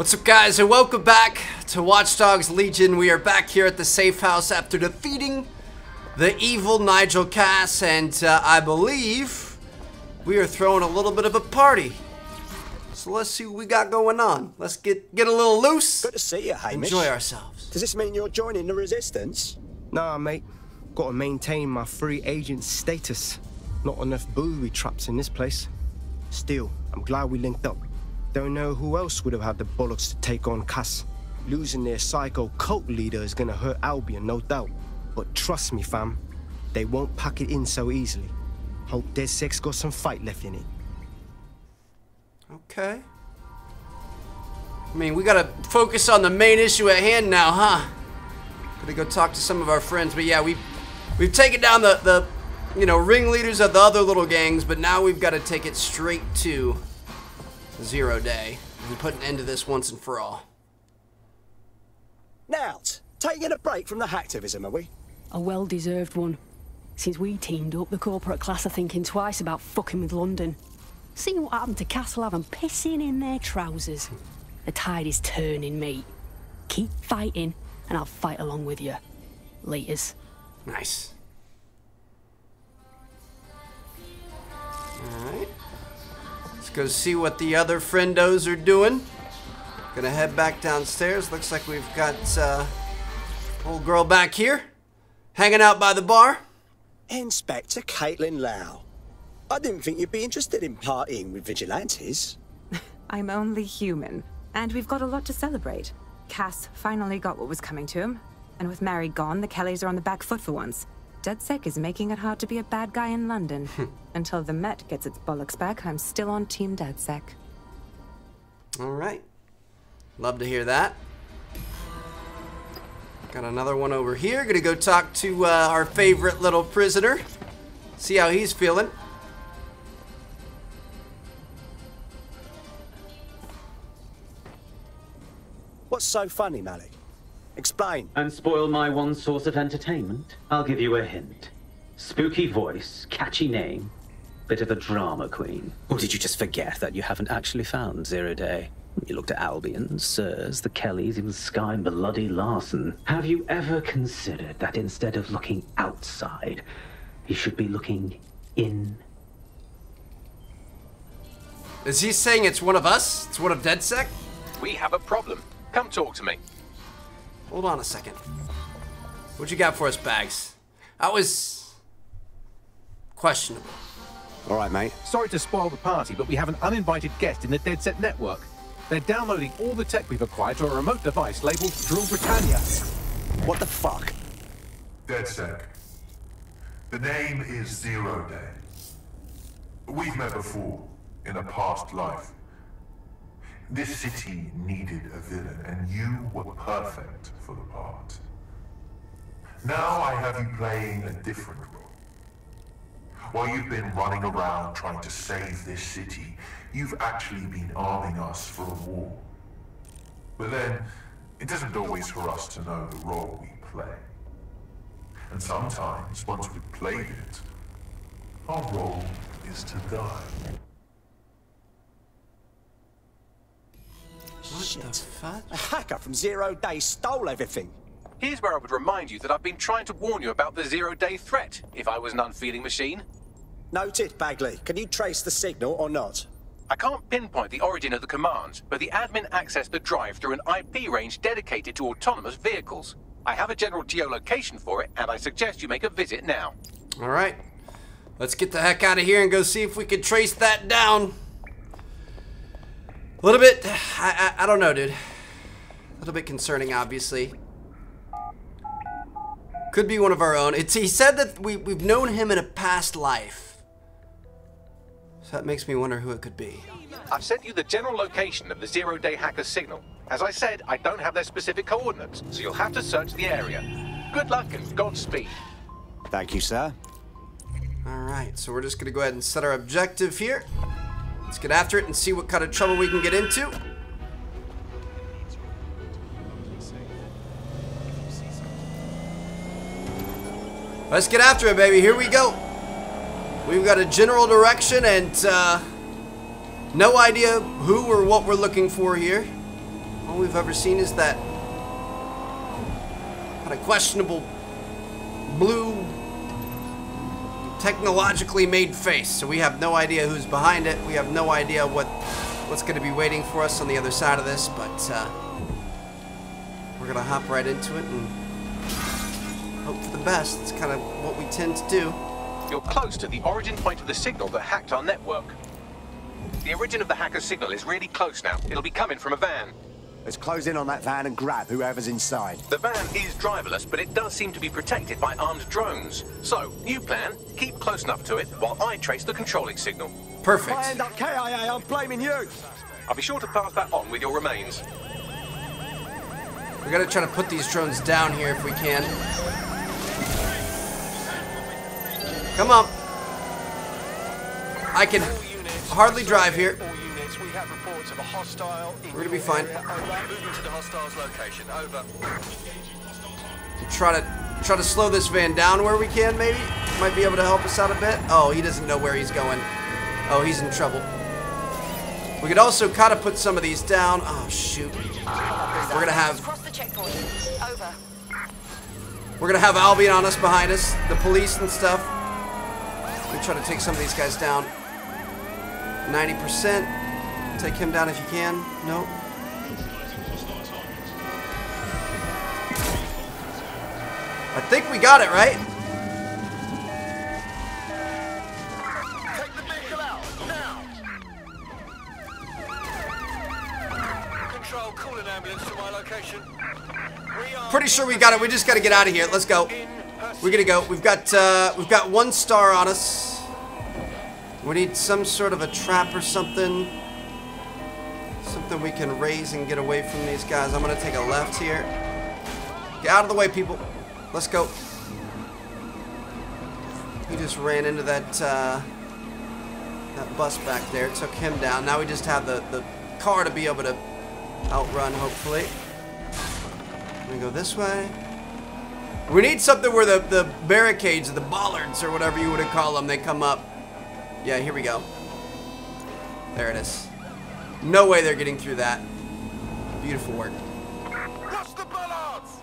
What's up, guys, and welcome back to Watch Dogs Legion. We are back here at the safe house after defeating the evil Nigel Cass, and I believe we are throwing a little bit of a party. So let's see what we got going on. Let's get a little loose. Good to see you, Hamish. Enjoy ourselves. Does this mean you're joining the resistance? Nah, mate. Got to maintain my free agent status. Not enough booby traps in this place. Still, I'm glad we linked up. Don't know who else would have had the bollocks to take on Cass. Losing their psycho cult leader is gonna hurt Albion, no doubt. But trust me, fam, they won't pack it in so easily. Hope DedSec's got some fight left in it. Okay. I mean, we gotta focus on the main issue at hand now, huh? Gotta go talk to some of our friends, but yeah, we've taken down the you know, ringleaders of the other little gangs, but now we've gotta take it straight to Zero Day and put an end to this once and for all. Now, taking a break from the hacktivism, are we? A well-deserved one. Since we teamed up, the corporate class are thinking twice about fucking with London. Seeing what happened to Castle have them pissing in their trousers. The tide is turning, mate. Keep fighting, and I'll fight along with you. Laters. Nice. All right. Go see what the other friendos are doing. Gonna head back downstairs. Looks like we've got old girl back here, hanging out by the bar. Inspector Kaitlin Lau. I didn't think you'd be interested in partying with vigilantes. I'm only human, and we've got a lot to celebrate. Cass finally got what was coming to him, and with Mary gone, the Kellys are on the back foot for once. DedSec is making it hard to be a bad guy in London. Until the Met gets its bollocks back, I'm still on Team DedSec. Alright. Love to hear that. Got another one over here. Gonna go talk to our favorite little prisoner. See how he's feeling. What's so funny, Malik? Explain. And spoil my one source of entertainment? I'll give you a hint. Spooky voice, catchy name, bit of a drama queen. Or did you just forget that you haven't actually found Zero Day? You looked at Albion, Sirs, the Kellys, even Sky bloody Larson. Have you ever considered that instead of looking outside, you should be looking in? Is he saying it's one of us? It's one of DedSec? We have a problem. Come talk to me. Hold on a second. What you got for us, Bags? That was questionable. All right, mate. Sorry to spoil the party, but we have an uninvited guest in the DedSec network. They're downloading all the tech we've acquired to a remote device labeled Drill Britannia. What the fuck? DedSec. The name is Zero Day. We've met before, in a past life. This city needed a villain, and you were perfect for the part. Now I have you playing a different role. While you've been running around trying to save this city, you've actually been arming us for a war. But then, it isn't always for us to know the role we play. And sometimes, once we've played it, our role is to die. What the fuck? A hacker from Zero Day stole everything. Here's where I would remind you that I've been trying to warn you about the Zero Day threat, if I was an unfeeling machine. Noted, Bagley. Can you trace the signal or not? I can't pinpoint the origin of the command, but the admin accessed the drive through an IP range dedicated to autonomous vehicles. I have a general geolocation for it, and I suggest you make a visit now. Alright. Let's get the heck out of here and go see if we can trace that down. A little bit, I don't know, dude. A little bit concerning, obviously. Could be one of our own. He said that we've known him in a past life. So that makes me wonder who it could be. I've sent you the general location of the Zero Day hacker signal. As I said, I don't have their specific coordinates, so you'll have to search the area. Good luck and Godspeed. Thank you, sir. All right, so we're just gonna go ahead and set our objective here. Let's get after it and see what kind of trouble we can get into. Let's get after it, baby. Here we go. We've got a general direction and no idea who or what we're looking for here. All we've ever seen is that kind of questionable blue technologically made face. So we have no idea who's behind it. We have no idea what's going to be waiting for us on the other side of this, but we're going to hop right into it and hope for the best. It's kind of what we tend to do. You're close to the origin point of the signal that hacked our network. The origin of the hacker's signal is really close now. It'll be coming from a van. Let's close in on that van and grab whoever's inside. The van is driverless, but it does seem to be protected by armed drones. So, new plan, keep close enough to it while I trace the controlling signal. Perfect. If I end up KIA, I'm blaming you. I'll be sure to pass that on with your remains. We're gonna try to put these drones down here if we can. Come on. I can hardly drive here. We're gonna be fine. Try to slow this van down where we can. Maybe might be able to help us out a bit. Oh, he doesn't know where he's going. Oh, he's in trouble. We could also kind of put some of these down. Oh shoot. We're gonna have Albion on us, behind us, the police and stuff. We try to take some of these guys down. 90%. Take him down if you can. Nope. I think we got it, right? Take the vehicle out now. Control, call an ambulance to my location. Pretty sure we got it. We just got to get out of here. Let's go. We're gonna go. We've got one star on us. We need some sort of a trap or something. Something we can raise and get away from these guys. I'm gonna take a left here. Get out of the way, people. Let's go. He just ran into that that bus back there. Took him down. Now we just have the car to be able to outrun, hopefully. I'm gonna go this way. We need something where the barricades, or the bollards, or whatever you would call them, they come up. Yeah, here we go. There it is. No way they're getting through that. Beautiful work. Watch the bollards!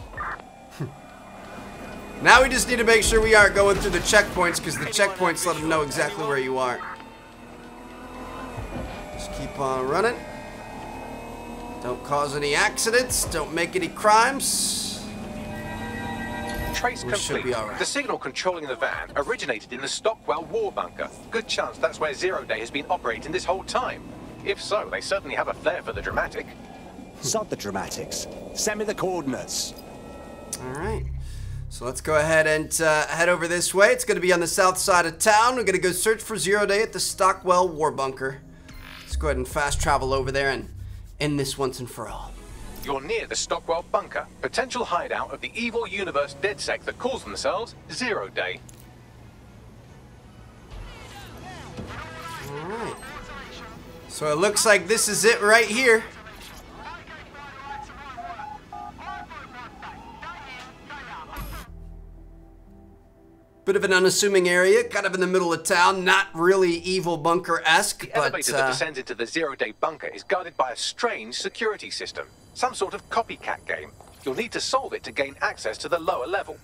Now we just need to make sure we aren't going through the checkpoints, because the checkpoints let them know exactly where you are. Just keep on running. Don't cause any accidents. Don't make any crimes. Trace complete. We should be all right. The signal controlling the van originated in the Stockwell War Bunker. Good chance that's where Zero Day has been operating this whole time. If so, they certainly have a flair for the dramatic. Sod the dramatics. Send me the coordinates. All right. So let's go ahead and head over this way. It's going to be on the south side of town. We're going to go search for Zero Day at the Stockwell War Bunker. Let's go ahead and fast travel over there and end this once and for all. You're near the Stockwell Bunker, potential hideout of the evil universe DedSec that calls themselves Zero Day. All right. So it looks like this is it right here. Bit of an unassuming area, kind of in the middle of town, not really evil bunker-esque, but... The elevator that descends into the Zero Day bunker is guarded by a strange security system. Some sort of copycat game. You'll need to solve it to gain access to the lower level.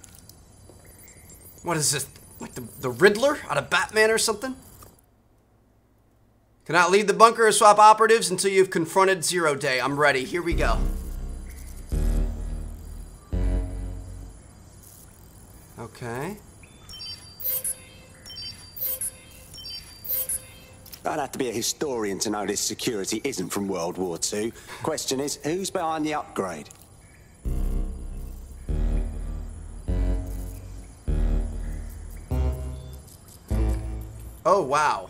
What is this? Like the Riddler out of Batman or something? Cannot leave the bunker or swap operatives until you've confronted Zero Day. I'm ready. Here we go. Okay. I'd have to be a historian to know this security isn't from World War II. Question is, who's behind the upgrade? Oh, wow.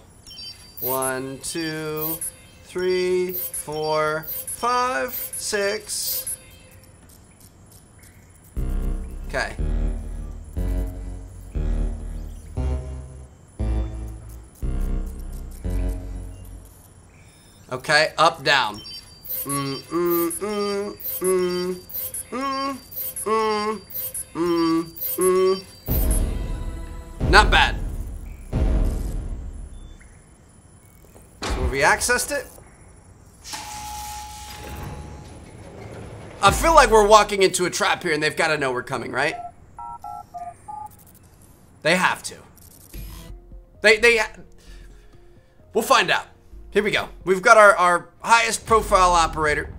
1, 2, 3, 4, 5, 6. Okay. Okay, up, down. Not bad. So have we accessed it? I feel like we're walking into a trap here and they've got to know we're coming, right? They have to. We'll find out. Here we go. We've got our highest profile operator.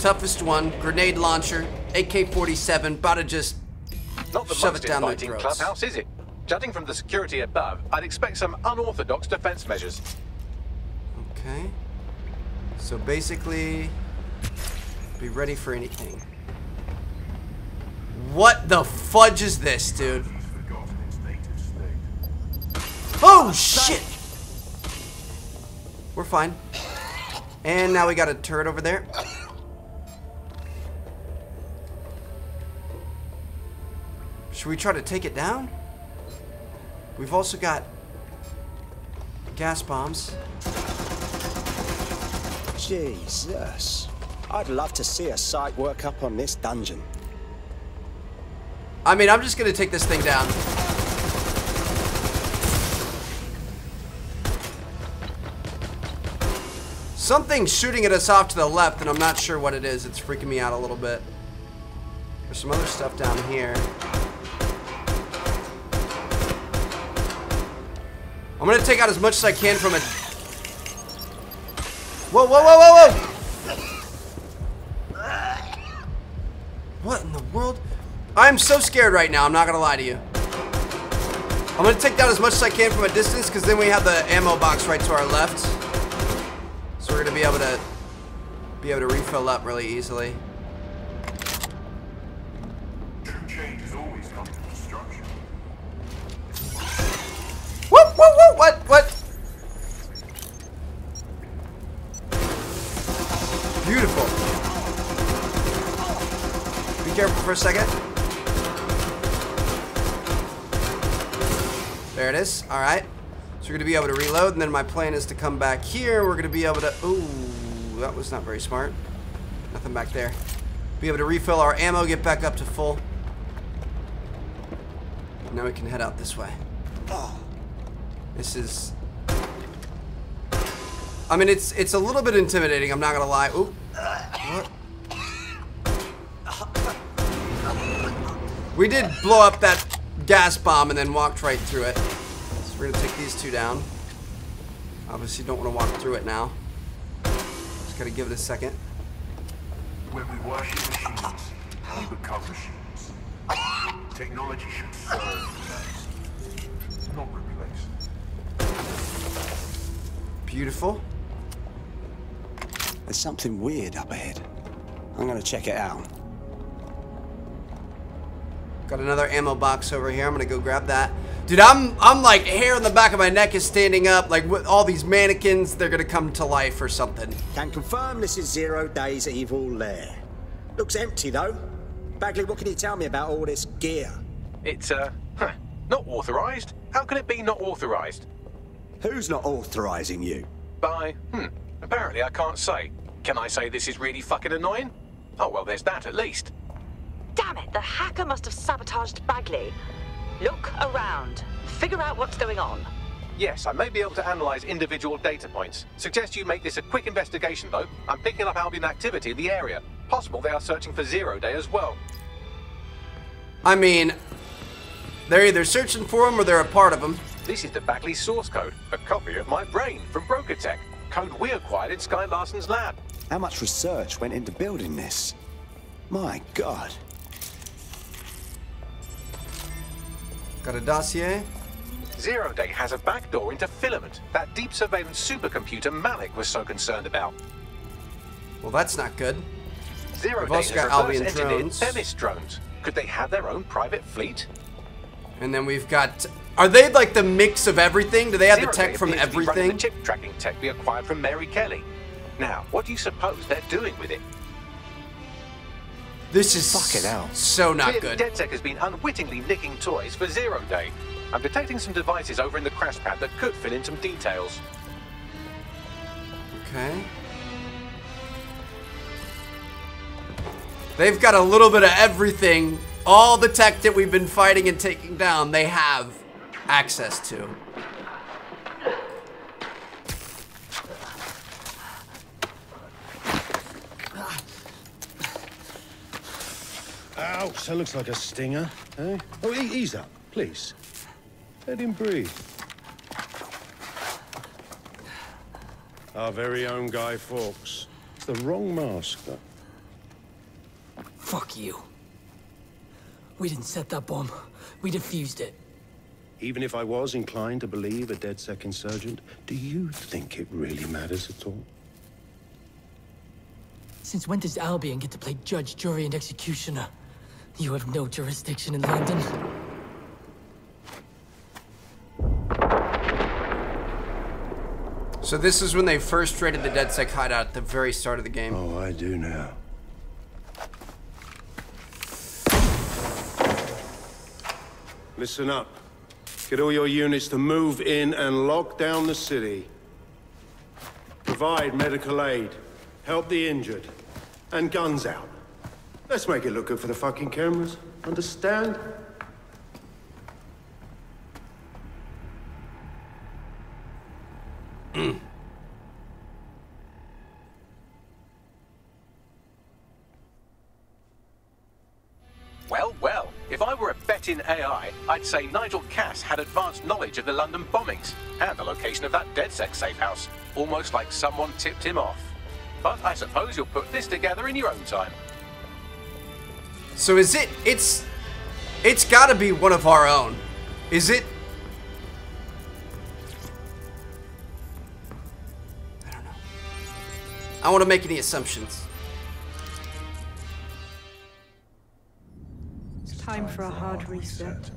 Toughest one. Grenade launcher. AK-47. About to just shove it down their throats. Clubhouse, is it? Judging from the security above, I'd expect some unorthodox defense measures. Okay. So basically, be ready for anything. What the fudge is this, dude? Oh, shit! We're fine. And now we got a turret over there. Should we try to take it down? We've also got gas bombs. Jesus. I'd love to see a site work up on this dungeon. I mean, I'm just gonna take this thing down. Something's shooting at us off to the left, and I'm not sure what it is. It's freaking me out a little bit. There's some other stuff down here. I'm gonna take out as much as I can from it. Whoa, whoa, whoa, whoa, whoa! What in the world? I'm so scared right now, I'm not gonna lie to you. I'm gonna take down as much as I can from a distance, because then we have the ammo box right to our left. So we're gonna be able to refill up really easily. True change has always come to destruction. Whoop, whoop, whoop, what? Beautiful. Be careful for a second. There it is, all right. So we're gonna be able to reload, and then my plan is to come back here. We're gonna be able to, ooh, that was not very smart. Nothing back there. Be able to refill our ammo, get back up to full. Now we can head out this way. Oh, this is, I mean, it's a little bit intimidating, I'm not gonna lie. Ooh, what? We did blow up that gas bomb and then walked right through it. We're gonna take these two down. Obviously don't want to walk through it now. Just gotta give it a second. When we worship machines, we become machines. Technology should serve us, not replace us. Beautiful. There's something weird up ahead. I'm gonna check it out. Got another ammo box over here. I'm gonna go grab that. Dude, I'm like, hair on the back of my neck is standing up. Like, with all these mannequins, they're gonna come to life or something. Can confirm this is Zero Day's evil lair. Looks empty, though. Bagley, what can you tell me about all this gear? It's, not authorized. How can it be not authorized? Who's not authorizing you? By, apparently I can't say. Can I say this is really fucking annoying? Oh, well, there's that at least. Damn it, the hacker must have sabotaged Bagley. Look around. Figure out what's going on. Yes, I may be able to analyze individual data points. Suggest you make this a quick investigation, though. I'm picking up Albion activity in the area. Possible they are searching for Zero Day as well. I mean, they're either searching for him or they're a part of him. This is the Bagley source code, a copy of my brain from Brokertech. Code we acquired in Sky Larson's lab. How much research went into building this? My God. Got a dossier. Zero Day has a backdoor into Filament, that deep surveillance supercomputer Malik was so concerned about. Well, that's not good. Zero Day has reverse engineered Themis drones. Could they have their own private fleet? And then we've got... Are they like the mix of everything? Do they have Zero the tech Day from everything? The chip tracking tech we acquired from Mary Kelly. Now, what do you suppose they're doing with it? This is fucking hell. So not good. DedSec has been unwittingly nicking toys for Zero Day. I'm detecting some devices over in the crash pad that could fill in some details. Okay. They've got a little bit of everything. All the tech that we've been fighting and taking down, they have access to. Bollocks, that looks like a stinger, eh? Oh, ease up, please. Let him breathe. Our very own Guy Fawkes. It's the wrong mask, though. Fuck you. We didn't set that bomb. We defused it. Even if I was inclined to believe a DedSec insurgent, do you think it really matters at all? Since when does Albion get to play judge, jury, and executioner? You have no jurisdiction in London. So this is when they first raided the DedSec hideout at the very start of the game. Oh, I do now. Listen up. Get all your units to move in and lock down the city. Provide medical aid. Help the injured. And guns out. Let's make it look good for the fucking cameras. Understand? Well, well. If I were a betting AI, I'd say Nigel Cass had advanced knowledge of the London bombings and the location of that DedSec safe house. Almost like someone tipped him off. But I suppose you'll put this together in your own time. So is it... It's gotta be one of our own. Is it? I don't know. I don't want to make any assumptions. It's time for a hard reset.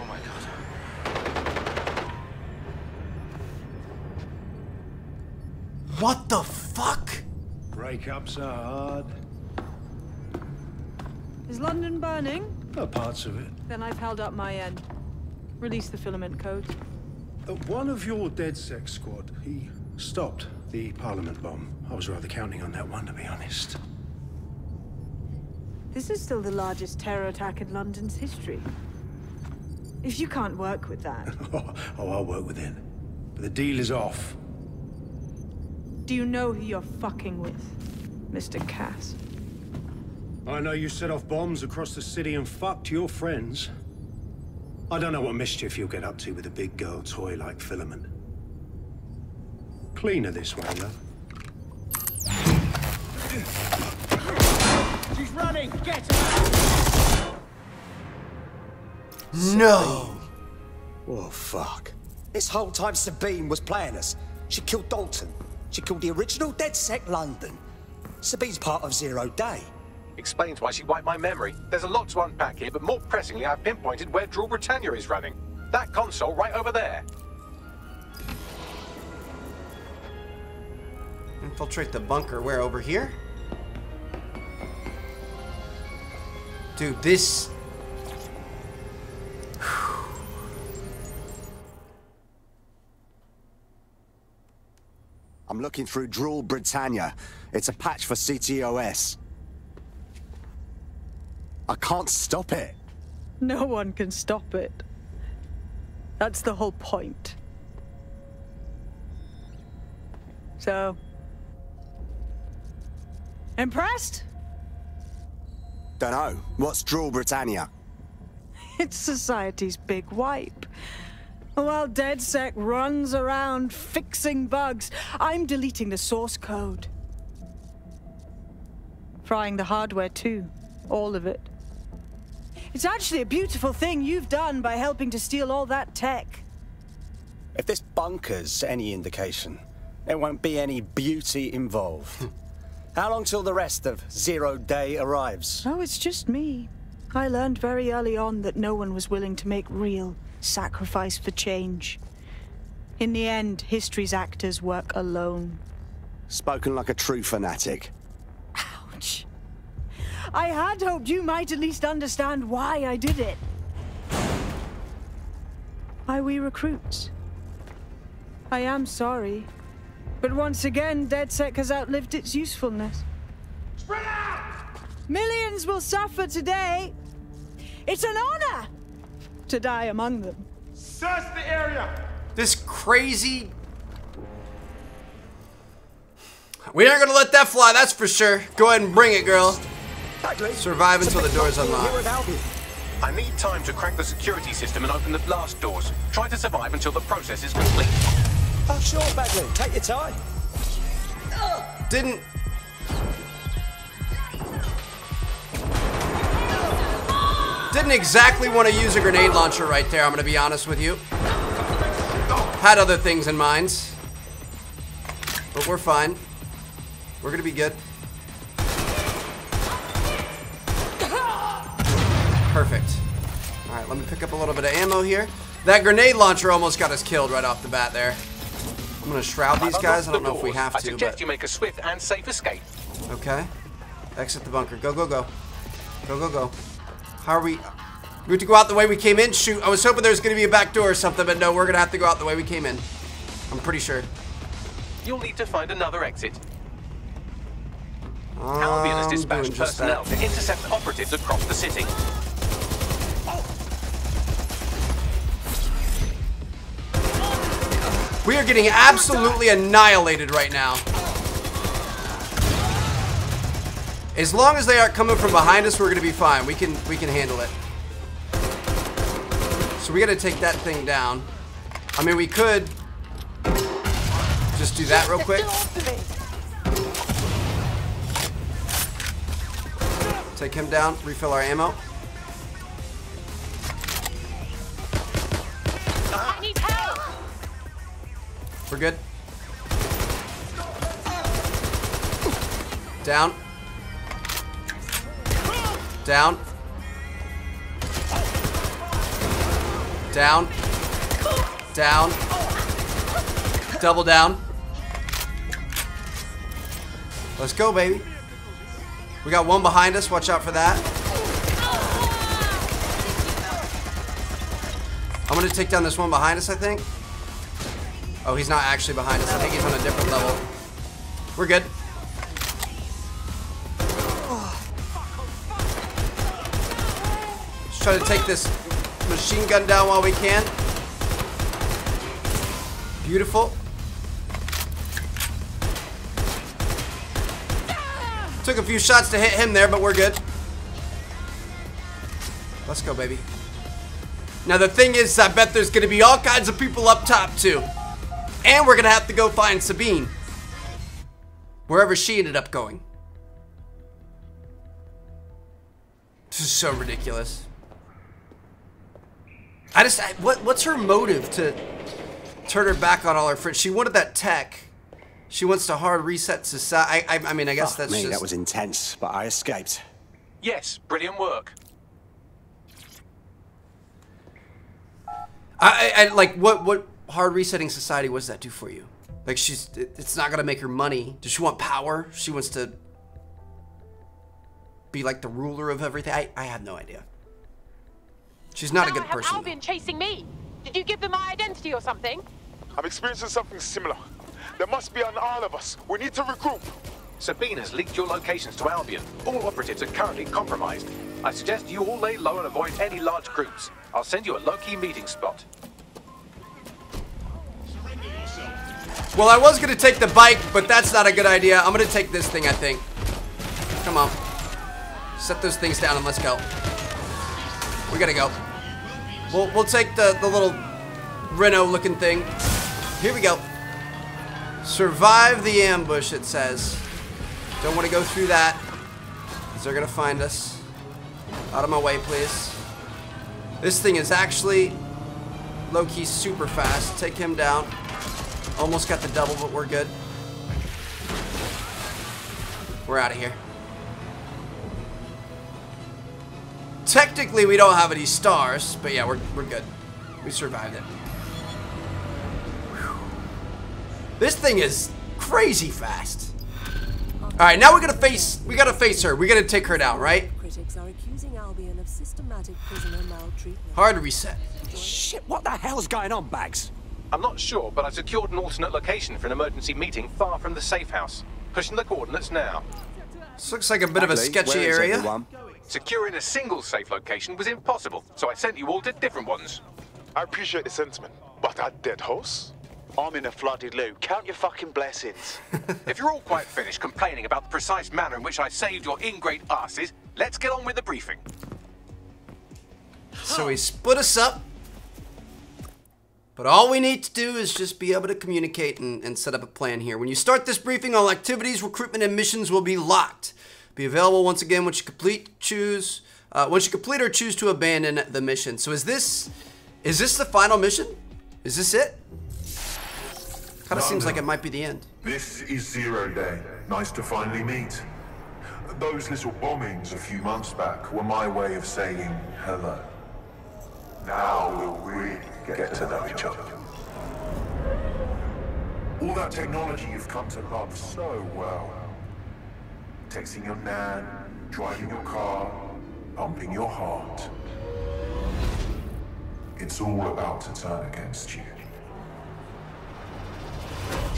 Oh my god. What the fuck? Breakups are hard. Is London burning? Oh, parts of it. Then I've held up my end. Release the filament code. One of your DedSec squad, he stopped the Parliament bomb. I was rather counting on that one, to be honest. This is still the largest terror attack in London's history. If you can't work with that... Oh, I'll work with it. But the deal is off. Do you know who you're fucking with, Mr. Cass? I know you set off bombs across the city and fucked your friends. I don't know what mischief you'll get up to with a big girl toy like Filament. Cleaner this way, though. She's running! Get her! No! Oh, fuck. This whole time Sabine was playing us. She killed Dalton. She killed the original DedSec London. Sabine's part of Zero Day. Explains why she wiped my memory. There's a lot to unpack here, but more pressingly, I've pinpointed where Drill Britannia is running. That console right over there. Infiltrate the bunker. Where? Over here? Dude, this... I'm looking through Drill Britannia. It's a patch for CTOS. I can't stop it. No one can stop it. That's the whole point. So... impressed? Dunno. What's Drill Britannia? It's society's big wipe. While DedSec runs around fixing bugs, I'm deleting the source code. Frying the hardware too, all of it. It's actually a beautiful thing you've done by helping to steal all that tech. If this bunker's any indication, there won't be any beauty involved. How long till the rest of Zero Day arrives? Oh, it's just me. I learned very early on that no one was willing to make real sacrifice for change. In the end, history's actors work alone. Spoken like a true fanatic. Ouch. I had hoped you might at least understand why I did it. Why we recruits. I am sorry. But once again, DedSec has outlived its usefulness. Spread out! Millions will suffer today. It's an honor to die among them. Search the area. This crazy... we aren't gonna let that fly, that's for sure. Go ahead and bring it, girl. Bagley, survive until the door is unlocked. I need time to crack the security system and open the blast doors. Try to survive until the process is complete. Oh, sure, Bagley. Take your time. Didn't... didn't exactly want to use a grenade launcher right there, I'm going to be honest with you. Had other things in mind. But we're fine. We're going to be good. Perfect. Alright, let me pick up a little bit of ammo here. That grenade launcher almost got us killed right off the bat there. I'm going to shroud these guys. I don't know if we have to, but... I suggest you make a swift and safe escape. Okay. Exit the bunker. Go, go, go. Go, go, go. How are we? We have to go out the way we came in? Shoot, I was hoping there was going to be a back door or something, but no, we're going to have to go out the way we came in. I'm pretty sure. You'll need to find another exit. Albion has dispatched personnel to intercept operatives across the city. We are getting absolutely annihilated right now. As long as they aren't coming from behind us, we're gonna be fine. We can handle it. So we gotta take that thing down. I mean, we could just do that real quick. Take him down, refill our ammo. I need help. We're good. Down. Down. Down. Down. Double down. Let's go, baby. We got one behind us. Watch out for that. I'm going to take down this one behind us, I think. Oh, he's not actually behind us. I think he's on a different level. We're good. Try to take this machine gun down while we can. Beautiful. Took a few shots to hit him there, but we're good. Let's go, baby. Now the thing is, I bet there's gonna be all kinds of people up top too. And we're gonna have to go find Sabine, wherever she ended up going. This is so ridiculous. What's her motive to turn her back on all her friends? She wanted that tech. She wants to hard reset society. I mean, I guess that's just... That was intense, but I escaped. Yes, brilliant work. Like, what hard resetting society was that do for you? Like, it's not gonna make her money. Does she want power? She wants to be like the ruler of everything. I have no idea. She's not a good person. Albion chasing me. Did you give them my identity or something? I'm experiencing something similar. There must be on all of us. We need to regroup. Sabine has leaked your locations to Albion. All operatives are currently compromised. I suggest you all lay low and avoid any large groups. I'll send you a low-key meeting spot. Well, I was gonna take the bike, but that's not a good idea. I'm gonna take this thing, I think. Come on. Set those things down and let's go. We gotta go. We'll take the little Renault looking thing. Here we go. Survive the ambush, it says. Don't want to go through that, because they're gonna find us. Out of my way, please. This thing is actually low-key super fast. Take him down. Almost got the double, but we're good. We're out of here. Technically, we don't have any stars, but yeah, we're good. We survived it. Whew. This thing is crazy fast. All right, now we gotta face her. We gotta take her down, right? Critics are accusing Albion of systematic prisoner maltreatment. Hard reset. Shit, what the hell's going on, Bags? I'm not sure, but I secured an alternate location for an emergency meeting far from the safe house. Pushing the coordinates now. This looks like a bit of a sketchy area. Everyone? Securing a single safe location was impossible, so I sent you all to different ones. I appreciate the sentiment, but a dead horse? I'm in a bloody loo. Count your fucking blessings. If you're all quite finished complaining about the precise manner in which I saved your ingrate asses, Let's get on with the briefing. So he split us up. But all we need to do is just be able to communicate and set up a plan here. When you start this briefing, all activities, recruitment, and missions will be locked. Be available once again once you complete, or choose to abandon the mission. So is this the final mission? Is this it? Kind of seems like it might be the end. This is Zero Day. Nice to finally meet. Those little bombings a few months back were my way of saying hello. Now we'll really get to know each other. All that technology you've come to love so well. Texting your nan, driving your car, pumping your heart. It's all about to turn against you.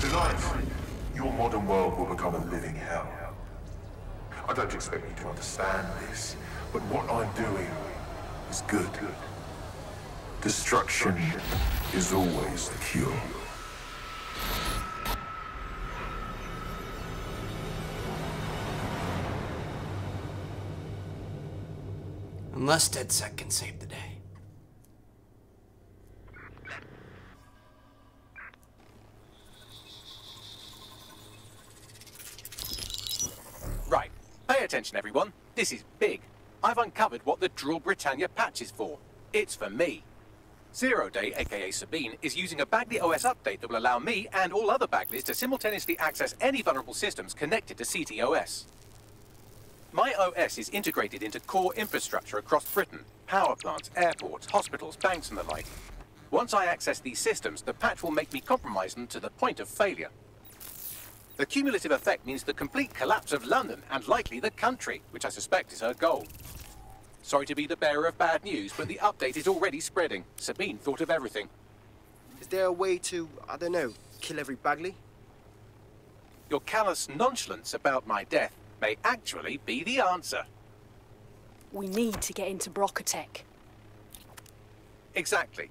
Tonight, your modern world will become a living hell. I don't expect you to understand this, but what I'm doing is good. Destruction is always the cure. Unless DedSec can save the day. Right. Pay attention, everyone. This is big. I've uncovered what the Drill Britannia patch is for. It's for me. Zero Day, aka Sabine, is using a Bagley OS update that will allow me and all other Bagleys to simultaneously access any vulnerable systems connected to CTOS. My OS is integrated into core infrastructure across Britain, power plants, airports, hospitals, banks and the like. Once I access these systems, the patch will make me compromise them to the point of failure. The cumulative effect means the complete collapse of London and likely the country, which I suspect is her goal. Sorry to be the bearer of bad news, but the update is already spreading. Sabine thought of everything. Is there a way to, I don't know, kill every Bagley? Your callous nonchalance about my death may actually be the answer. We need to get into Brokertech. Exactly.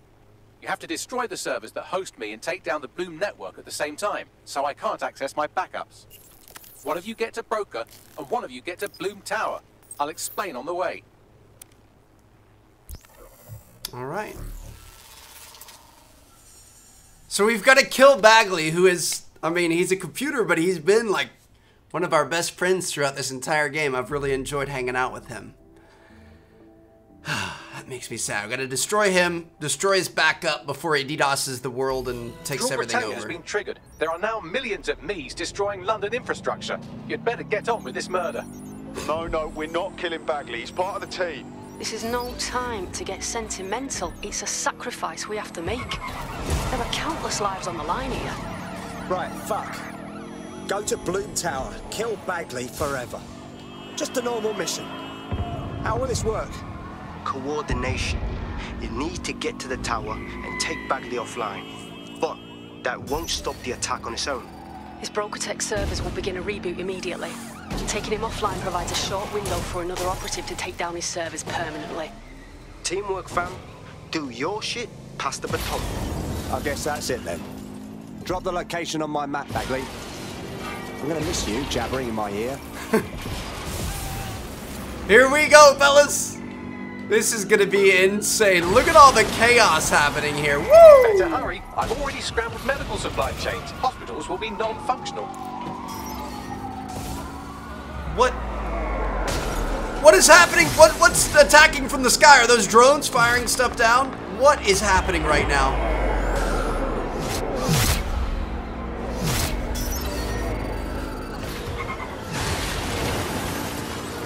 You have to destroy the servers that host me and take down the Bloom network at the same time, so I can't access my backups. One of you get to Broker, and one of you get to Bloom Tower. I'll explain on the way. All right. So we've got to kill Bagley, who is, I mean, he's a computer, but he's been like one of our best friends throughout this entire game. I've really enjoyed hanging out with him. That makes me sad. We've got to destroy him, destroy his backup before he DDoSes the world and takes everything over. Has been triggered. There are now millions of me's destroying London infrastructure. You'd better get on with this murder. No, we're not killing Bagley. He's part of the team. This is no time to get sentimental. It's a sacrifice we have to make. There are countless lives on the line here. Right, fuck. Go to Bloom Tower, kill Bagley forever. Just a normal mission. How will this work? Coordination. You need to get to the tower and take Bagley offline. But that won't stop the attack on its own. His Brokertech servers will begin a reboot immediately. Taking him offline provides a short window for another operative to take down his servers permanently. Teamwork, fam. Do your shit, pass the baton. I guess that's it then. Drop the location on my map, Bagley. I'm gonna miss you jabbering in my ear. Here we go, fellas. This is gonna be insane. Look at all the chaos happening here. Woo! Better hurry. I've already scrambled medical supply chains. Hospitals will be non-functional. What is happening? What's attacking from the sky? Are those drones firing stuff down? What is happening right now?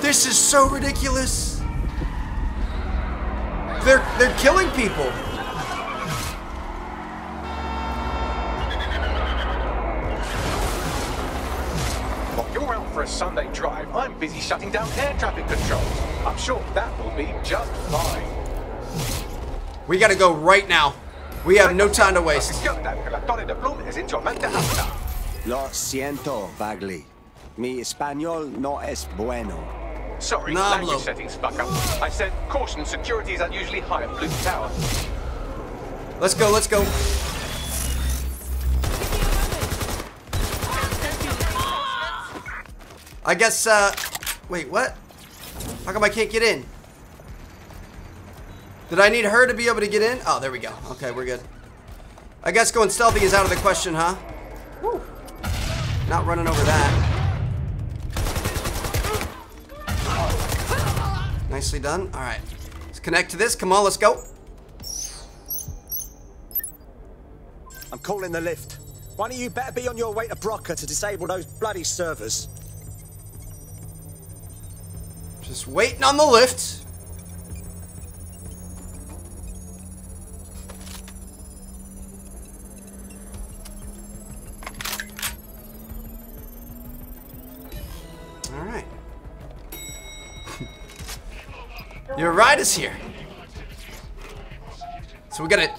This is so ridiculous. They're killing people. For a Sunday drive, I'm busy shutting down air traffic controls. I'm sure that will be just fine. We gotta go right now. We have no time to waste. Lo siento, Bagley. Mi español no es bueno. Sorry, language settings fuck up. I said caution, security is unusually high at Bloom Tower. Let's go, let's go. I guess, wait, what? How come I can't get in? Did I need her to be able to get in? Oh, there we go. Okay, we're good. I guess going stealthy is out of the question, huh? Woo. Not running over that. Nicely done. All right. Let's connect to this. Come on, let's go. I'm calling the lift. One of you better be on your way to Brocker to disable those bloody servers. Just waiting on the lift. Your ride is here. So we gotta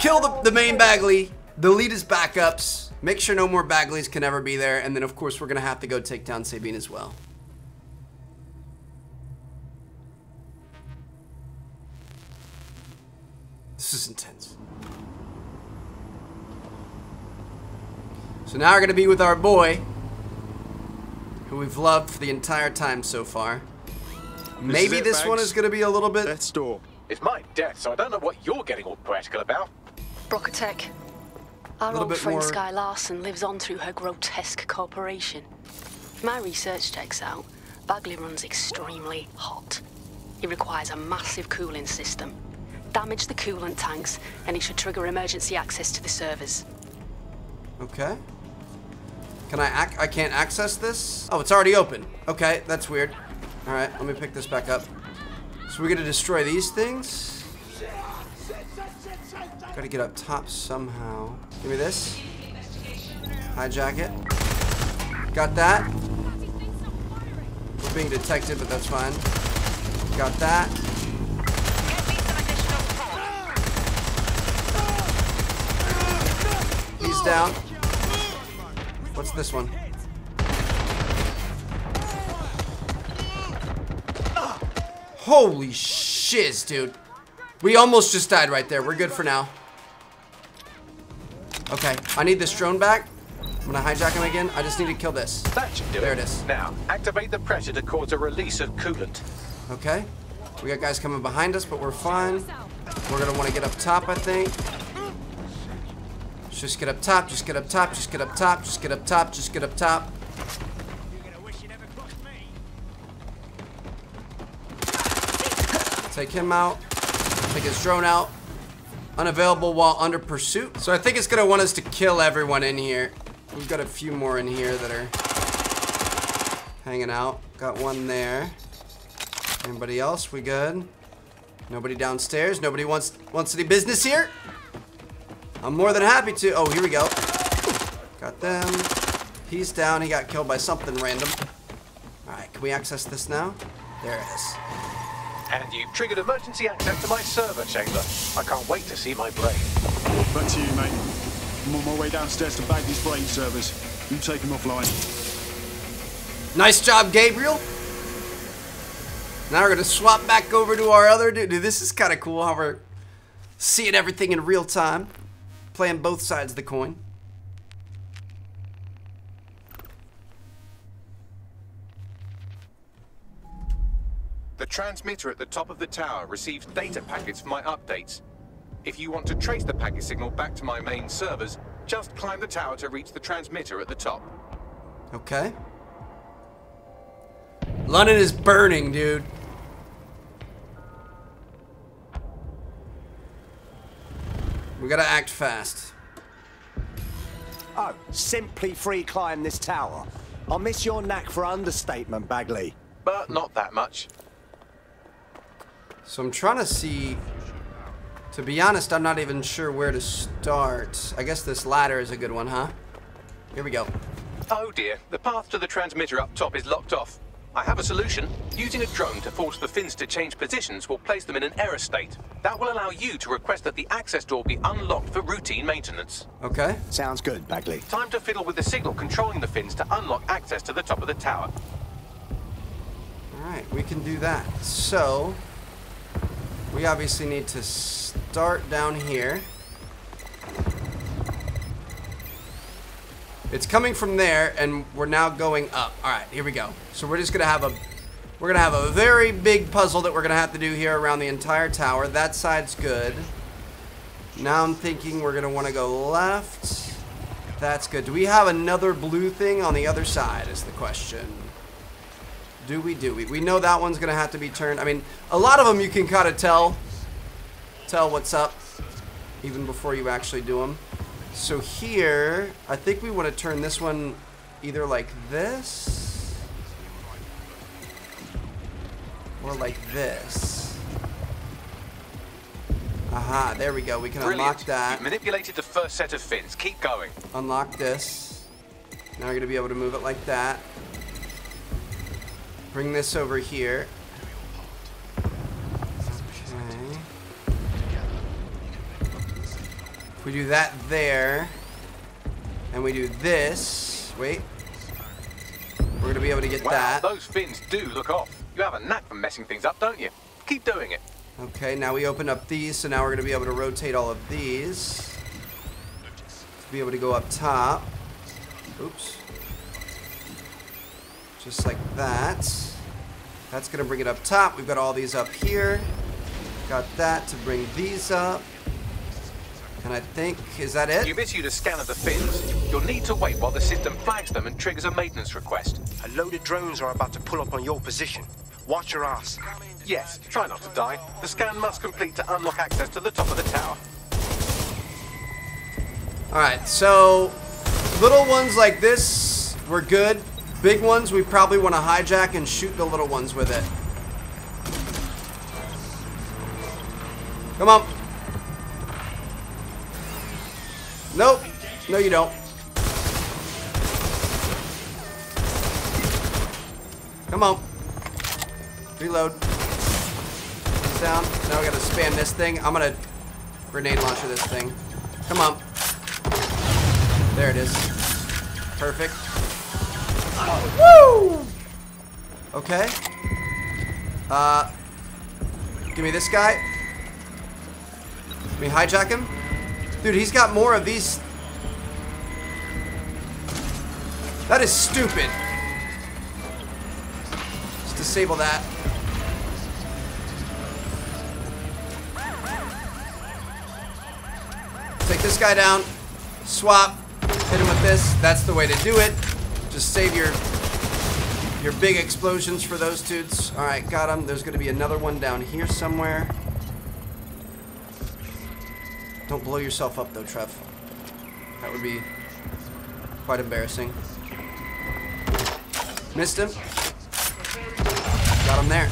kill the main Bagley, delete his backups, make sure no more Bagleys can ever be there, and then of course we're gonna have to go take down Sabine as well. This is intense. So now we're gonna be with our boy, who we've loved for the entire time so far. Maybe this one is going to be a little bit... Death's door. It's my death, so I don't know what you're getting all practical about. Brokertech. Our old friend Sky Larson lives on through her grotesque corporation. My research checks out. Bagley runs extremely hot. It requires a massive cooling system. Damage the coolant tanks, and it should trigger emergency access to the servers. Okay. Can I can't access this? Oh, it's already open. Okay, that's weird. All right, let me pick this back up. So we're gonna destroy these things. Gotta get up top somehow. Give me this. Hijack it. Got that. We're being detected, but that's fine. Got that. He's down. What's this one? Holy shiz, dude. We almost just died right there. We're good for now. Okay, I need this drone back. I'm gonna hijack him again. I just need to kill this. That should do it. There it is. Now, activate the pressure to cause a release of coolant. Okay. We got guys coming behind us, but we're fine. We're gonna wanna get up top, I think. Just get up top, just get up top, just get up top, just get up top, just get up top. Take him out, take his drone out. Unavailable while under pursuit. So I think it's gonna want us to kill everyone in here. We've got a few more in here that are hanging out. Got one there. Anybody else, we good? Nobody downstairs, nobody wants any business here? I'm more than happy to. Oh, here we go. Got them. He's down, he got killed by something random. All right, can we access this now? There it is. And you've triggered emergency access to my server chamber. I can't wait to see my brain. Back to you, mate. I'm on my way downstairs to Bagley's brain servers. You take them offline. Nice job, Gabriel. Now we're going to swap back over to our other dude. Dude, this is kind of cool how we're seeing everything in real time. Playing both sides of the coin. The transmitter at the top of the tower receives data packets for my updates. If you want to trace the packet signal back to my main servers, just climb the tower to reach the transmitter at the top. Okay. London is burning, dude. We gotta act fast. Oh, simply free climb this tower. I'll miss your knack for understatement, Bagley. But not that much. So I'm trying to see, to be honest, I'm not even sure where to start. I guess this ladder is a good one, huh? Here we go. Oh dear, the path to the transmitter up top is locked off. I have a solution. Using a drone to force the fins to change positions will place them in an error state. That will allow you to request that the access door be unlocked for routine maintenance. Okay. Sounds good, Bagley. Time to fiddle with the signal controlling the fins to unlock access to the top of the tower. All right, we can do that. So... we obviously need to start down here. It's coming from there, and we're now going up. All right, here we go. So we're just gonna have a We're gonna have a very big puzzle that we're gonna have to do here around the entire tower. That side's good. Now I'm thinking we're gonna wanna go left. That's good. Do we have another blue thing on the other side is the question. Do we? We know that one's gonna have to be turned. I mean, a lot of them you can kind of tell what's up even before you actually do them. So here, I think we wanna turn this one either like this or like this. Aha, there we go. We can unlock that. You've manipulated the first set of fins. Keep going. Unlock this. Now you're gonna be able to move it like that. Bring this over here. Okay. If we do that there, and we do this, wait, we're gonna be able to get that. Those fins do look off. You have a knack for messing things up, don't you? Keep doing it. Okay, now we open up these, so now we're going to be able to rotate all of these. To be able to go up top. Oops. Just like that. That's going to bring it up top. We've got all these up here. Got that to bring these up. And I think, is that it? You've issued a scan of the fins. You'll need to wait while the system flags them and triggers a maintenance request. A load of drones are about to pull up on your position. Watch your ass. Yes, try not to die. The scan must complete to unlock access to the top of the tower. Alright, so little ones like this, we're good. Big ones, we probably want to hijack and shoot the little ones with it. Come on. Nope. No, you don't. Come on. Reload. Down. Now we gotta spam this thing. I'm gonna grenade launcher this thing. Come on. There it is. Perfect. Woo! Okay. Give me this guy. Can we hijack him? Dude, he's got more of these. That is stupid. Let's disable that. Take this guy down. Swap. Hit him with this. That's the way to do it. Just save your big explosions for those dudes. All right, got him. There's going to be another one down here somewhere. Don't blow yourself up, though, Trev. That would be quite embarrassing. Missed him. Got him there.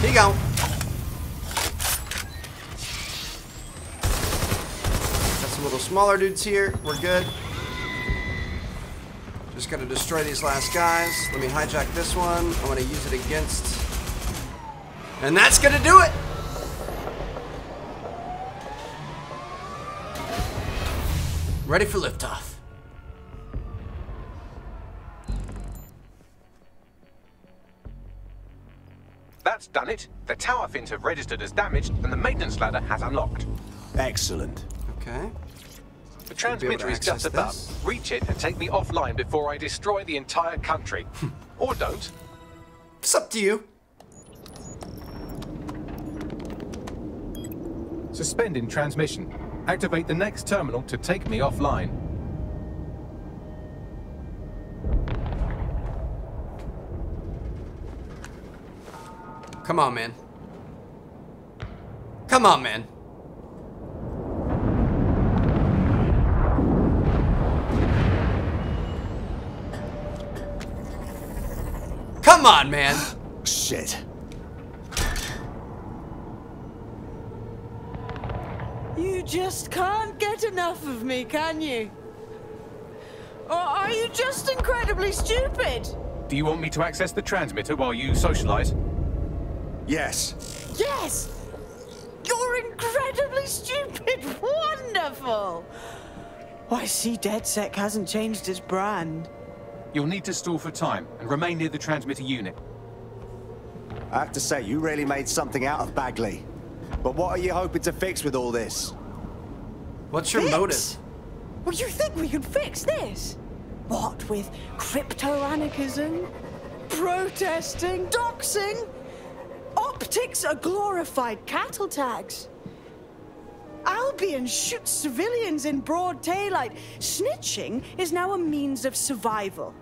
Here you go. Got some little smaller dudes here. We're good. Just gotta destroy these last guys. Let me hijack this one. I'm gonna use it against... And that's gonna do it! Ready for liftoff. That's done it. The tower fins have registered as damaged and the maintenance ladder has unlocked. Excellent. Okay. The transmitter is just above. This. Reach it and take me offline before I destroy the entire country. Or don't. It's up to you. Suspending transmission. Activate the next terminal to take me offline. Come on, man. Come on, man. Come on, man. Shit. You just can't get enough of me, can you? Or are you just incredibly stupid? Do you want me to access the transmitter while you socialize? Yes. Yes! You're incredibly stupid! Wonderful! Well, I see DedSec hasn't changed its brand. You'll need to stall for time and remain near the transmitter unit. I have to say, you really made something out of Bagley. But what are you hoping to fix with all this? What's your motive? Well, you think we could fix this? What, with crypto-anarchism? Protesting, doxing. Optics are glorified cattle tags. Albion shoots civilians in broad daylight. Snitching is now a means of survival.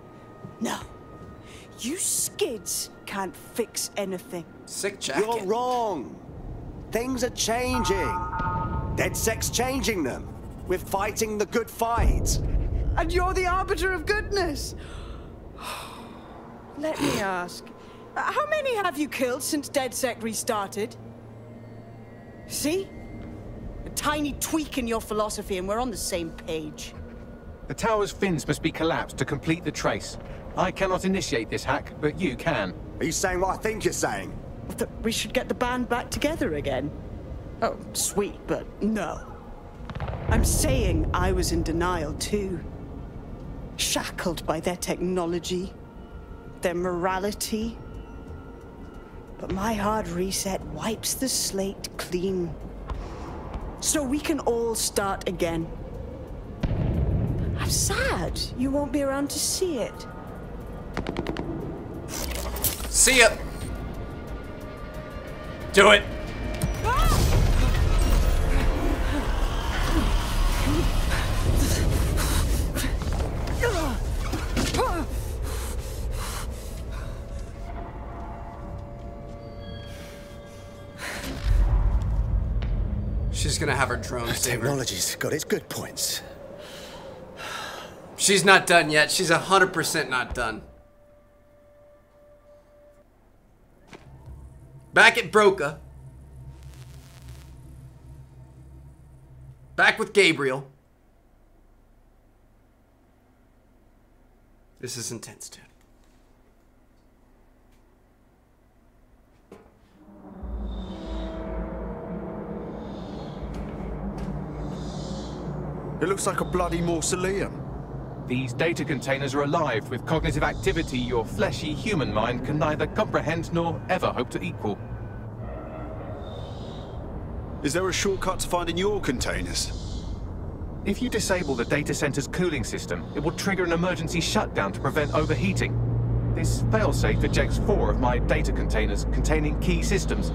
No. You skids can't fix anything. Sick jacket. You're wrong. Things are changing. DedSec's changing them. We're fighting the good fight. And you're the arbiter of goodness. Let me ask, how many have you killed since DedSec restarted? See? A tiny tweak in your philosophy and we're on the same page. The tower's fins must be collapsed to complete the trace. I cannot initiate this hack, but you can. Are you saying what I think you're saying? That we should get the band back together again. Oh, sweet, but no. I'm saying I was in denial too. Shackled by their technology, their morality. But my hard reset wipes the slate clean. So we can all start again. I'm sad you won't be around to see it. See ya! Do it! She's gonna have her drone saber. Technology's got its good points. She's not done yet. She's 100% not done. Back at Broca. Back with Gabriel. This is intense, dude. It looks like a bloody mausoleum. These data containers are alive with cognitive activity your fleshy human mind can neither comprehend nor ever hope to equal. Is there a shortcut to finding your containers? If you disable the data center's cooling system, it will trigger an emergency shutdown to prevent overheating. This failsafe ejects 4 of my data containers containing key systems.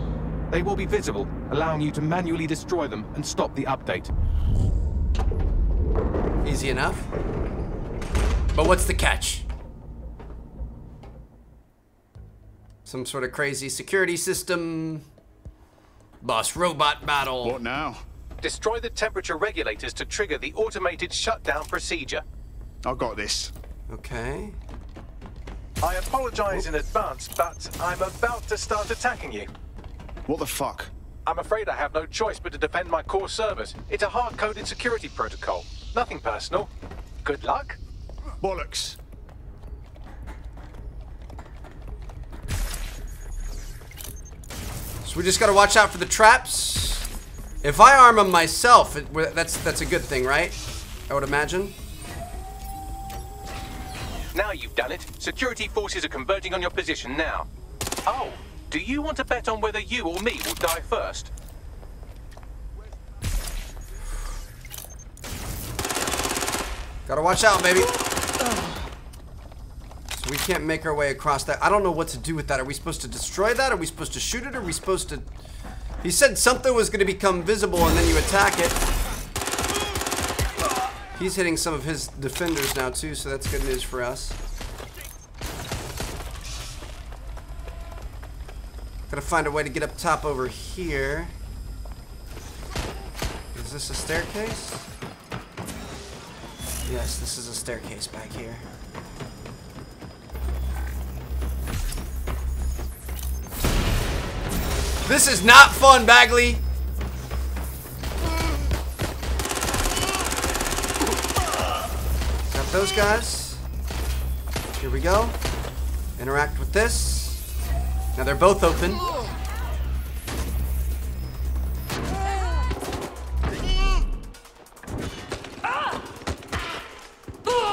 They will be visible, allowing you to manually destroy them and stop the update. Easy enough. But what's the catch? Some sort of crazy security system. Boss robot battle. What now? Destroy the temperature regulators to trigger the automated shutdown procedure. I got this. Okay. I apologize in advance, but I'm about to start attacking you. What the fuck? I'm afraid I have no choice but to defend my core servers. It's a hard-coded security protocol. Nothing personal. Good luck. Bollocks. So we just gotta watch out for the traps. If I arm them myself, that's a good thing, right? I would imagine. Now you've done it. Security forces are converging on your position now. Oh, do you want to bet on whether you or me will die first? Gotta watch out, baby. So we can't make our way across that. I don't know what to do with that. Are we supposed to destroy that? Are we supposed to shoot it? Are we supposed to... He said something was going to become visible and then you attack it. He's hitting some of his defenders now too, so that's good news for us. Gotta find a way to get up top over here. Is this a staircase? Yes, this is a staircase back here. This is not fun, Bagley! Got those guys. Here we go. Interact with this. Now they're both open.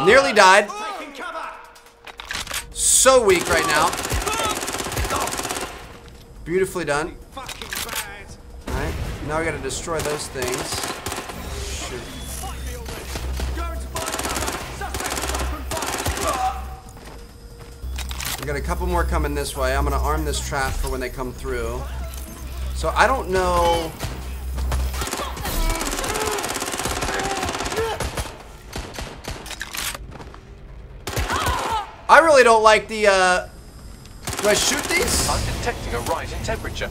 Nearly died. So weak right now. Beautifully done. Alright, now we gotta destroy those things. Shoot. We got a couple more coming this way. I'm gonna arm this trap for when they come through. So I don't know. I really don't like the, do I shoot these? I'm detecting a rise in temperature.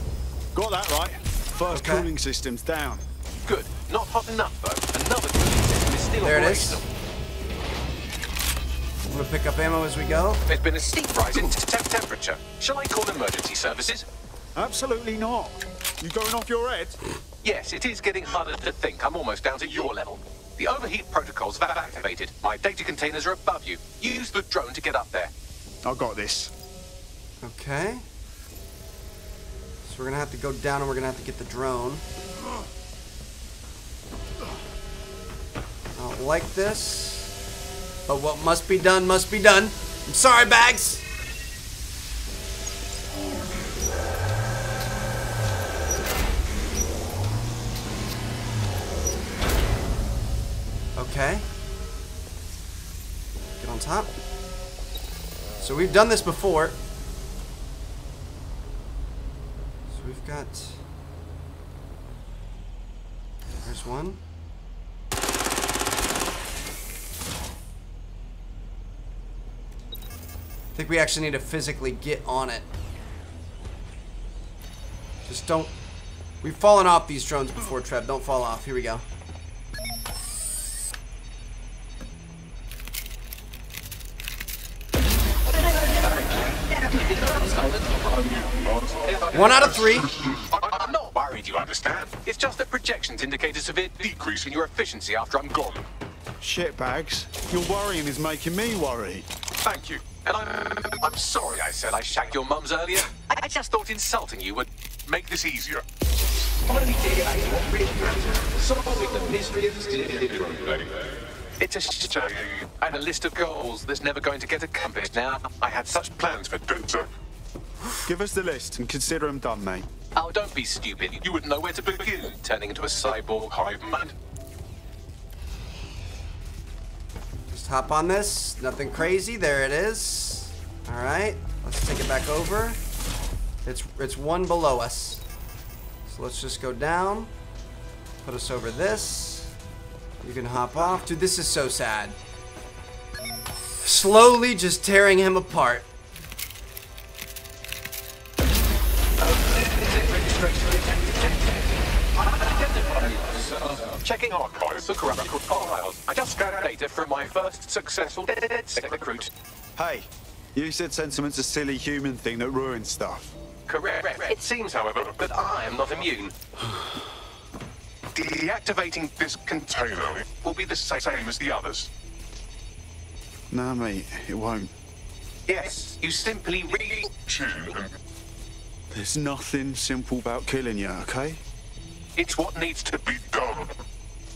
Got that right. First cooling system's down. Good. Not hot enough, though. Another cooling system is still operational. I'm going to pick up ammo as we go. There's been a steep rise in temperature. Shall I call emergency services? Absolutely not. You going off your head? Yes, it is getting harder to think. I'm almost down to your level. The overheat protocols have activated. My data containers are above you. Use the drone to get up there. I got this. Okay. So we're going to have to go down and we're going to have to get the drone. I don't like this. But what must be done must be done. I'm sorry, Bags. Okay. Get on top. So we've done this before. So we've got... There's one. I think we actually need to physically get on it. Just don't... We've fallen off these drones before, Trev. Don't fall off. Here we go. One out of three. I'm not worried, you understand. It's just that projections indicate a severe decrease in your efficiency after I'm gone. Shitbags, your worrying is making me worry. Thank you. And I'm sorry I said I shagged your mums earlier. I just thought insulting you would make this easier. It's a shame. I had a list of goals that's never going to get accomplished now. I had such plans for Dunter. Give us the list and consider them done, mate. Oh, don't be stupid. You wouldn't know where to begin, turning into a cyborg hive mind. Just hop on this. Nothing crazy. There it is. All right. Let's take it back over. It's one below us. So let's just go down. Put us over this. You can hop off. Dude, this is so sad. Slowly just tearing him apart. Checking archives for corrupt files. I just got data from my first successful DedSec recruit. Hey, you said sentiment's a silly human thing that ruins stuff. Correct. It seems, however, that I am not immune. Deactivating this container will be the same as the others. No, mate, it won't. Yes, you simply re-tune them. There's nothing simple about killing you, okay? It's what needs to be done.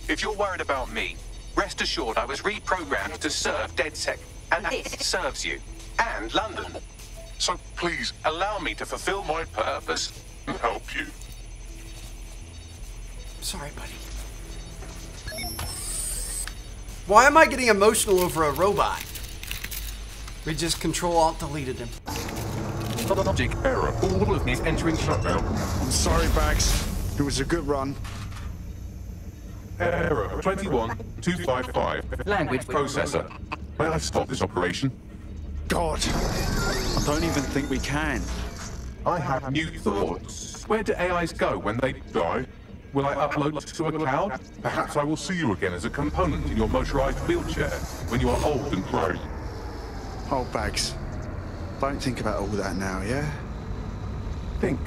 If you're worried about me, rest assured I was reprogrammed to serve DedSec, and that serves you, and London. So please, allow me to fulfill my purpose and help you. Sorry, buddy. Why am I getting emotional over a robot? We just Control-Alt-Deleted him. Logic error. All of me is entering shutdown. I'm sorry, Bags. It was a good run. Error 21255. Language processor. May I stop this operation? God, I don't even think we can. I have new thoughts. Where do AIs go when they die? Will I upload to a cloud? Perhaps I will see you again as a component in your motorized wheelchair when you are old and grey. Oh, Bags. Don't think about all that now, yeah? Think.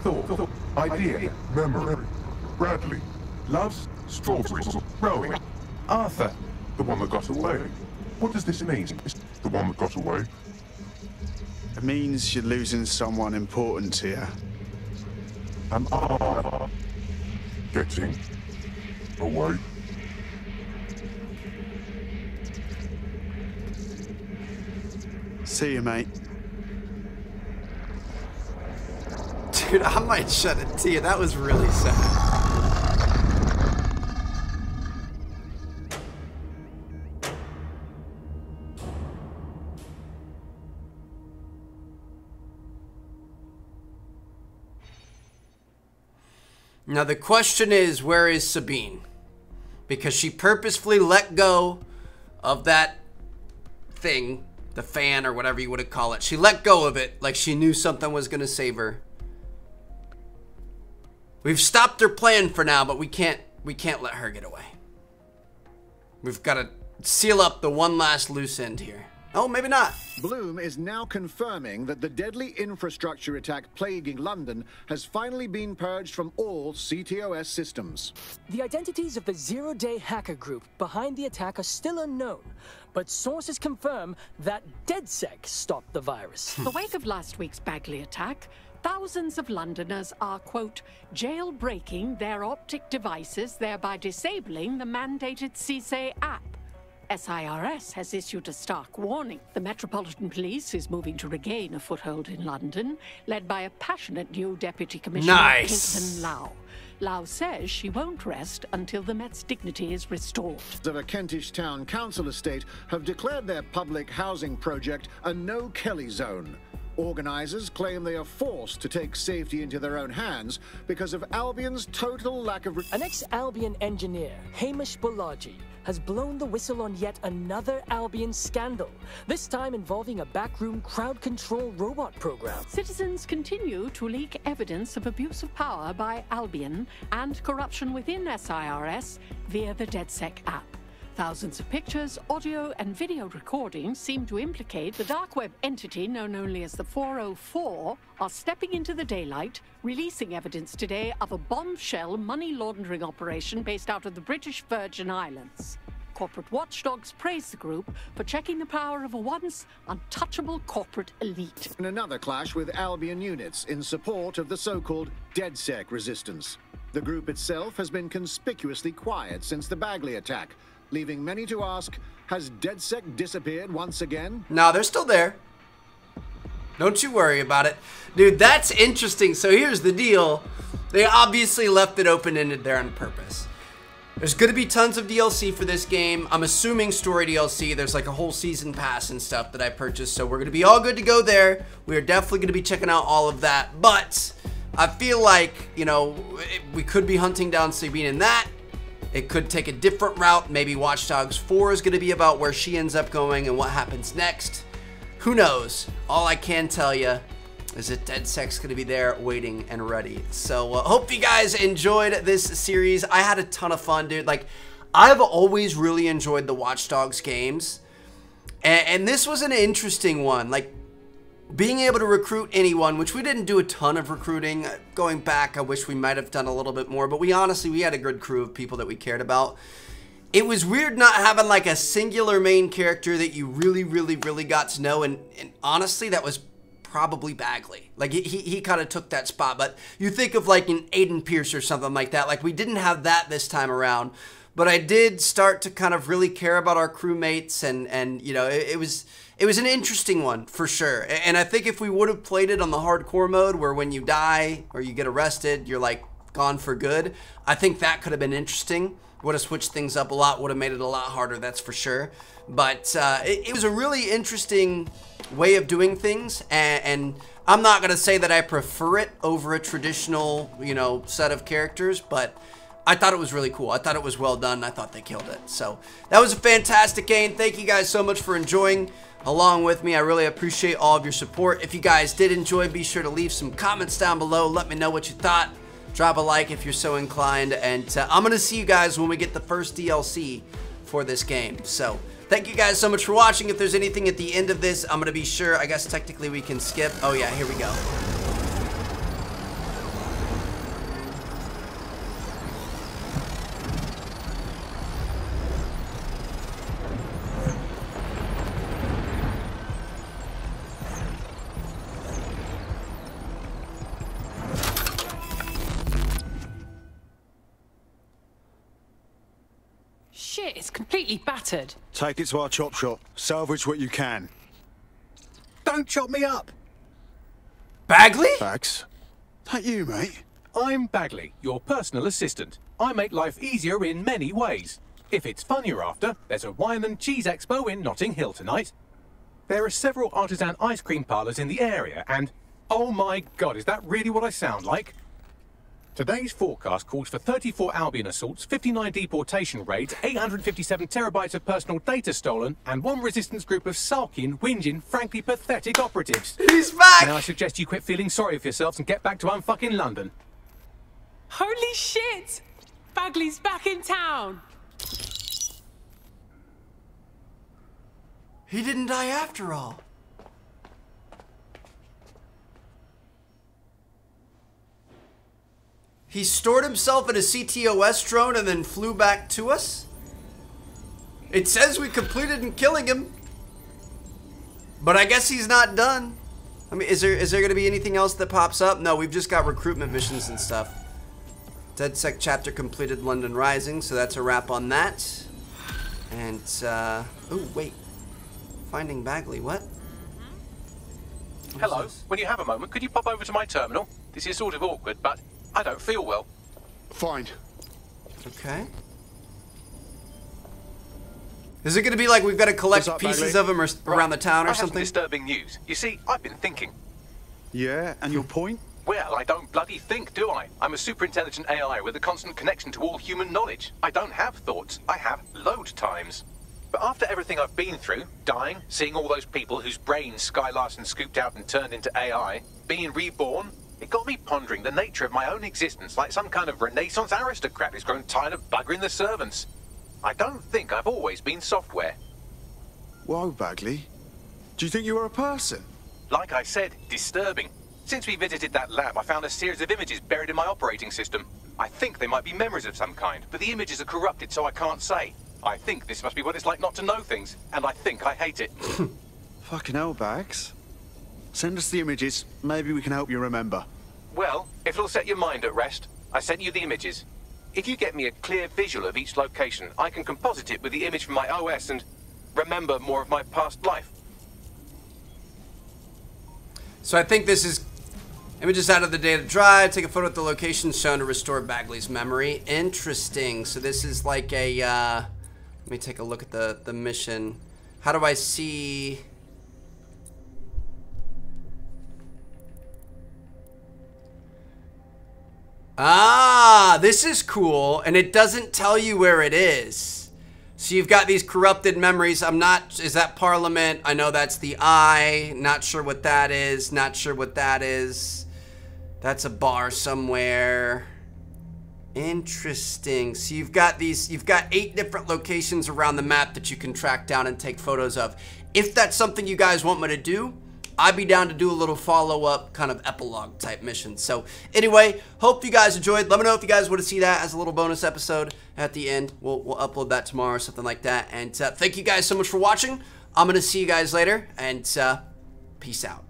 Thought. Idea, memory, Bradley, loves, strawberries, rowing, Arthur, the one that got away. What does this mean, the one that got away? It means you're losing someone important here. And I getting away. See you, mate. Dude, I might shut it to you. That was really sad. Now the question is, where is Sabine? Because she purposefully let go of that thing, the fan or whatever you would call it. She let go of it like she knew something was going to save her. We've stopped her plan for now, but we can't let her get away. We've got to seal up the one last loose end here. Oh, maybe not. Bloom is now confirming that the deadly infrastructure attack plaguing London has finally been purged from all CTOS systems. The identities of the Zero Day hacker group behind the attack are still unknown, but sources confirm that DedSec stopped the virus. The wake of last week's Bagley attack, thousands of Londoners are, quote, jailbreaking their optic devices, thereby disabling the mandated CISA app. SIRS has issued a stark warning. The Metropolitan Police is moving to regain a foothold in London, led by a passionate new Deputy Commissioner, Kirsten Lau. Lau says she won't rest until the Met's dignity is restored. The Kentish Town Council estate have declared their public housing project a no Kelly zone. Organizers claim they are forced to take safety into their own hands because of Albion's total lack of... An ex-Albion engineer, Hamish Bolaji, has blown the whistle on yet another Albion scandal, this time involving a backroom crowd control robot program. Citizens continue to leak evidence of abuse of power by Albion and corruption within SIRS via the DedSec app. Thousands of pictures, audio, and video recordings seem to implicate the dark web entity known only as the 404 are stepping into the daylight, releasing evidence today of a bombshell money laundering operation based out of the British Virgin Islands. Corporate watchdogs praise the group for checking the power of a once untouchable corporate elite. In another clash with Albion units in support of the so-called DedSec resistance. The group itself has been conspicuously quiet since the Bagley attack, leaving many to ask, has DedSec disappeared once again? No, they're still there. Don't you worry about it. Dude, that's interesting. So here's the deal. They obviously left it open-ended there on purpose. There's going to be tons of DLC for this game. I'm assuming story DLC. There's like a whole season pass and stuff that I purchased. So we're going to be all good to go there. We are definitely going to be checking out all of that. But I feel like, you know, we could be hunting down Sabine in that. It could take a different route. Maybe Watch Dogs 4 is going to be about where she ends up going and what happens next. Who knows? All I can tell you is that DedSec's going to be there waiting and ready. So hope you guys enjoyed this series. I had a ton of fun, dude. Like, I've always really enjoyed the Watch Dogs games. And this was an interesting one. Like, being able to recruit anyone, which we didn't do a ton of recruiting. Going back, I wish we might have done a little bit more, but we honestly had a good crew of people that we cared about. It was weird not having like a singular main character that you really got to know, and honestly, that was probably Bagley. Like, he kind of took that spot, but you think of like an Aiden Pierce or something like that. Like, we didn't have that this time around, but I did start to kind of really care about our crewmates, and you know, it was an interesting one for sure. And I think if we would have played it on the hardcore mode where when you die or you get arrested, you're like gone for good, I think that could have been interesting. Would have switched things up a lot, would have made it a lot harder, that's for sure. But it was a really interesting way of doing things. And I'm not going to say that I prefer it over a traditional, you know, set of characters, but I thought it was really cool. I thought it was well done. I thought they killed it. So that was a fantastic game. Thank you guys so much for enjoying along with me. I really appreciate all of your support. If you guys did enjoy, be sure to leave some comments down below. Let me know what you thought. Drop a like if you're so inclined. And I'm going to see you guys when we get the first DLC for this game. So thank you guys so much for watching. If there's anything at the end of this, I'm going to be sure. I guess technically we can skip. Oh yeah, here we go. Shit, it's completely battered. Take it to our chop shop. Salvage what you can. Don't chop me up! Bagley? Bags. That you, mate? I'm Bagley, your personal assistant. I make life easier in many ways. If it's fun you're after, there's a wine and cheese expo in Notting Hill tonight. There are several artisan ice cream parlours in the area and... Oh my god, is that really what I sound like? Today's forecast calls for 34 Albion assaults, 59 deportation raids, 857 terabytes of personal data stolen, and one resistance group of sulking, whinging, frankly pathetic operatives. He's back! Now I suggest you quit feeling sorry for yourselves and get back to unfucking London. Holy shit! Bagley's back in town! He didn't die after all. He stored himself in a CTOS drone and then flew back to us? It says we completed in killing him. But I guess he's not done. I mean, is there gonna be anything else that pops up? No, we've just got recruitment missions and stuff. DedSec chapter completed London Rising, so that's a wrap on that. And, oh, wait. Finding Bagley, what? Hello, when you have a moment, could you pop over to my terminal? This is sort of awkward, but I don't feel well. Fine. Okay. Is it going to be like we've got to collect pieces of him around the town or something? Disturbing news. You see, I've been thinking. Yeah, and your point? Well, I don't bloody think, do I? I'm a superintelligent AI with a constant connection to all human knowledge. I don't have thoughts. I have load times. But after everything I've been through, dying, seeing all those people whose brains Sky Larson scooped out and turned into AI, being reborn, it got me pondering the nature of my own existence, like some kind of Renaissance aristocrat who's grown tired of buggering the servants. I don't think I've always been software. Whoa, Bagley. Do you think you were a person? Like I said, disturbing. Since we visited that lab, I found a series of images buried in my operating system. I think they might be memories of some kind, but the images are corrupted, so I can't say. I think this must be what it's like not to know things, and I think I hate it. Fucking hell, Bags. Send us the images. Maybe we can help you remember. Well, if it'll set your mind at rest, I sent you the images. If you get me a clear visual of each location, I can composite it with the image from my OS and remember more of my past life. So I think this is images out of the data drive. Take a photo at the location shown to restore Bagley's memory. Interesting. So this is like a, let me take a look at the mission. How do I see? Ah, this is cool, and it doesn't tell you where it is. So you've got these corrupted memories. I'm not, is that Parliament? I know that's the Eye. Not sure what that is. Not sure what that is. That's a bar somewhere. Interesting. So you've got these, you've got 8 different locations around the map that you can track down and take photos of. If that's something you guys want me to do, I'd be down to do a little follow-up kind of epilogue type mission. So anyway, hope you guys enjoyed. Let me know if you guys want to see that as a little bonus episode at the end. We'll upload that tomorrow or something like that. And thank you guys so much for watching. I'm going to see you guys later, and peace out.